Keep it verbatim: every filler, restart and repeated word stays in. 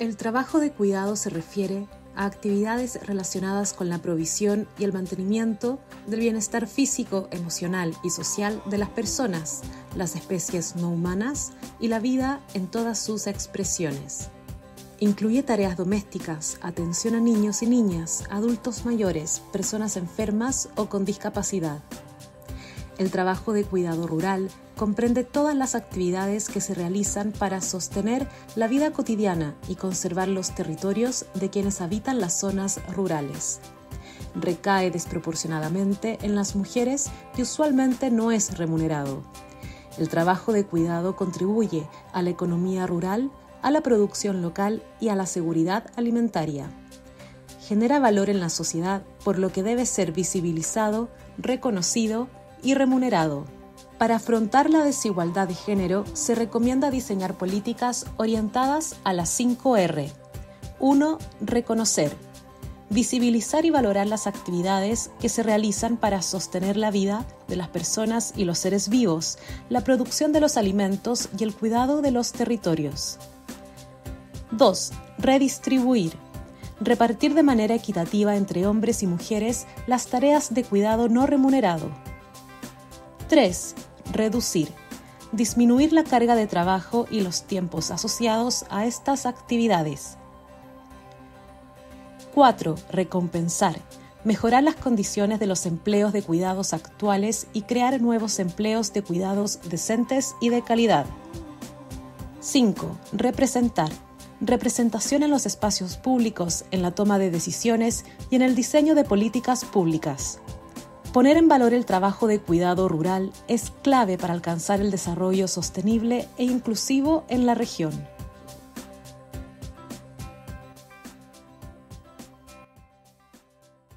El trabajo de cuidado se refiere a actividades relacionadas con la provisión y el mantenimiento del bienestar físico, emocional y social de las personas, las especies no humanas y la vida en todas sus expresiones. Incluye tareas domésticas, atención a niños y niñas, adultos mayores, personas enfermas o con discapacidad. El trabajo de cuidado rural comprende todas las actividades que se realizan para sostener la vida cotidiana y conservar los territorios de quienes habitan las zonas rurales. Recae desproporcionadamente en las mujeres y usualmente no es remunerado. El trabajo de cuidado contribuye a la economía rural, a la producción local y a la seguridad alimentaria. Genera valor en la sociedad, por lo que debe ser visibilizado, reconocido y remunerado. Para afrontar la desigualdad de género, se recomienda diseñar políticas orientadas a las cinco erre. uno. Reconocer. Visibilizar y valorar las actividades que se realizan para sostener la vida de las personas y los seres vivos, la producción de los alimentos y el cuidado de los territorios. dos. Redistribuir. Repartir de manera equitativa entre hombres y mujeres las tareas de cuidado no remunerado. tres. Reducir. Disminuir la carga de trabajo y los tiempos asociados a estas actividades. cuatro. Recompensar. Mejorar las condiciones de los empleos de cuidados actuales y crear nuevos empleos de cuidados decentes y de calidad. cinco. Representar. Representación en los espacios públicos, en la toma de decisiones y en el diseño de políticas públicas. Poner en valor el trabajo de cuidado rural es clave para alcanzar el desarrollo sostenible e inclusivo en la región.